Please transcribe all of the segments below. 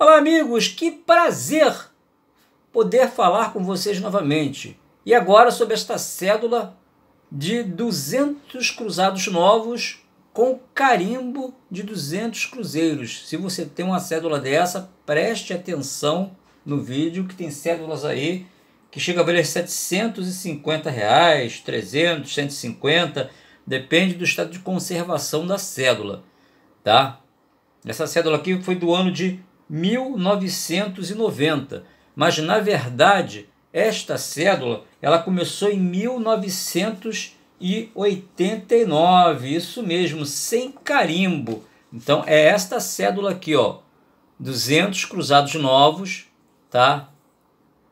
Olá, amigos, que prazer poder falar com vocês novamente. E agora sobre esta cédula de 200 cruzados novos com carimbo de 200 cruzeiros. Se você tem uma cédula dessa, preste atenção no vídeo, que tem cédulas aí que chega a valer R$ 750, 300, 150, depende do estado de conservação da cédula, tá? Essa cédula aqui foi do ano de 1990, mas na verdade esta cédula ela começou em 1989, isso mesmo, sem carimbo. Então é esta cédula aqui, ó, 200 cruzados novos, tá?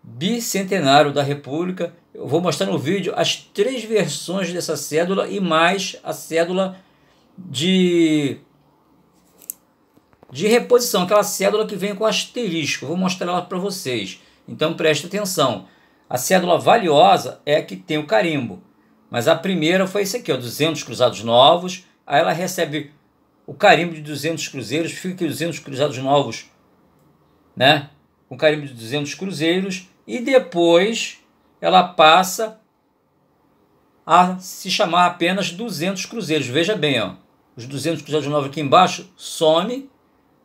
Bicentenário da República. Eu vou mostrar no vídeo as três versões dessa cédula e mais a cédula de reposição, aquela cédula que vem com asterisco. Eu vou mostrar ela para vocês, então preste atenção. A cédula valiosa é a que tem o carimbo, mas a primeira foi esse aqui, ó, 200 cruzados novos, aí ela recebe o carimbo de 200 cruzeiros, fica aqui 200 cruzados novos, né, com carimbo de 200 cruzeiros, e depois ela passa a se chamar apenas 200 cruzeiros. Veja bem, ó, os 200 cruzados novos aqui embaixo some,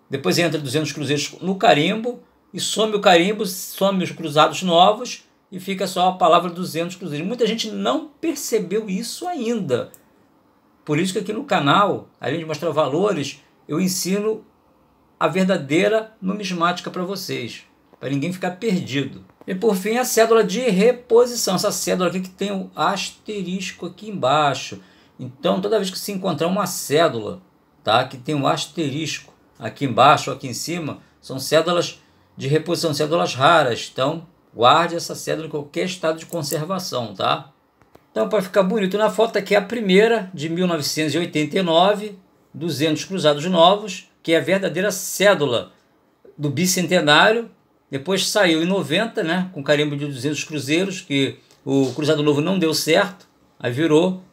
depois entra 200 cruzeiros no carimbo, e some o carimbo, some os cruzados novos, e fica só a palavra 200 cruzeiros. Muita gente não percebeu isso ainda. Por isso que aqui no canal, além de mostrar valores, eu ensino a verdadeira numismática para vocês, para ninguém ficar perdido. E por fim, a cédula de reposição. Essa cédula aqui que tem o asterisco aqui embaixo. Então, toda vez que se encontrar uma cédula, tá, que tem um asterisco aqui embaixo, aqui em cima, são cédulas de reposição, cédulas raras. Então, guarde essa cédula em qualquer estado de conservação, tá? Então, para ficar bonito na foto, aqui é a primeira, de 1989, 200 cruzados novos, que é a verdadeira cédula do bicentenário. Depois saiu em 90, né, com carimbo de 200 cruzeiros, que o cruzado novo não deu certo, aí virou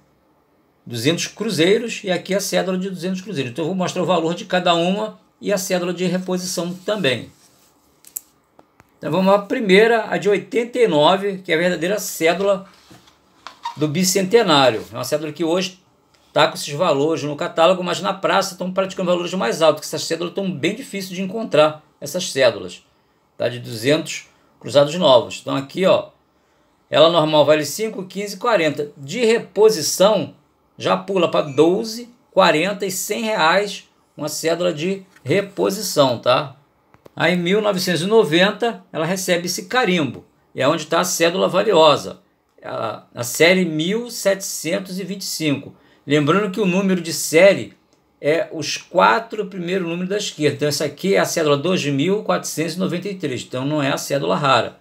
200 cruzeiros, e aqui a cédula de 200 cruzeiros. Então eu vou mostrar o valor de cada uma e a cédula de reposição também. Então vamos à primeira, a de 89, que é a verdadeira cédula do bicentenário. É uma cédula que hoje está com esses valores no catálogo, mas na praça estão praticando valores mais altos, porque essas cédulas estão bem difíceis de encontrar, essas cédulas, tá, de 200 cruzados novos. Então aqui, ó, ela normal vale 5, 15, 40. De reposição já pula para 12, 40 e R$ 100 uma cédula de reposição, tá? Aí em 1990 ela recebe esse carimbo, e é onde está a cédula valiosa, a série 1725. Lembrando que o número de série é os 4 primeiros números da esquerda. Então essa aqui é a cédula 2493, então não é a cédula rara,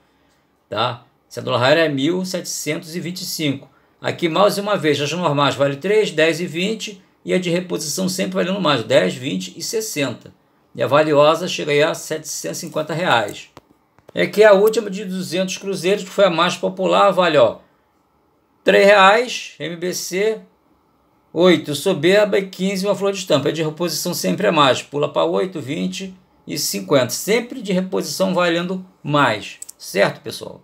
tá? A cédula rara é 1725. Aqui, mais uma vez, as normais vale 3, 10 e 20, e a de reposição sempre valendo mais, 10, 20 e 60. E a valiosa chega aí a R$ 750. É que a última de 200 cruzeiros, que foi a mais popular, vale, ó, R$ 3, MBC, 8, soberba, e 15, uma flor de estampa. A de reposição sempre é mais, pula para 8, 20 e 50. Sempre de reposição valendo mais, certo, pessoal?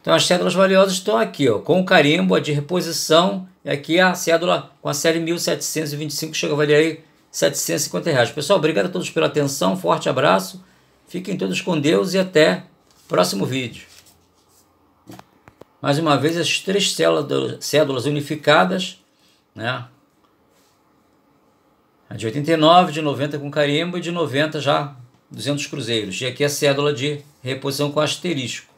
Então as cédulas valiosas estão aqui, ó, com o carimbo, a de reposição, e aqui a cédula com a série 1725, chega a valer aí R$ 750. Pessoal, obrigado a todos pela atenção, forte abraço, fiquem todos com Deus e até o próximo vídeo. Mais uma vez as três cédulas unificadas, né? A de 89, de 90 com carimbo, e de 90 já 200 cruzeiros. E aqui a cédula de reposição com asterisco.